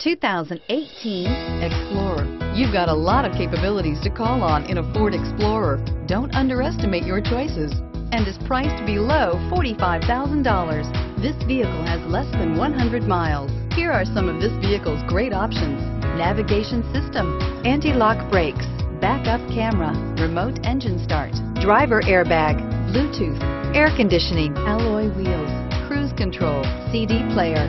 2018 Explorer. You've got a lot of capabilities to call on in a Ford Explorer. Don't underestimate your choices and is priced below $45,000. This vehicle has less than 100 miles. Here are some of this vehicle's great options: navigation system, anti-lock brakes, backup camera, remote engine start, driver airbag, Bluetooth, air conditioning, alloy wheels, cruise control, CD player.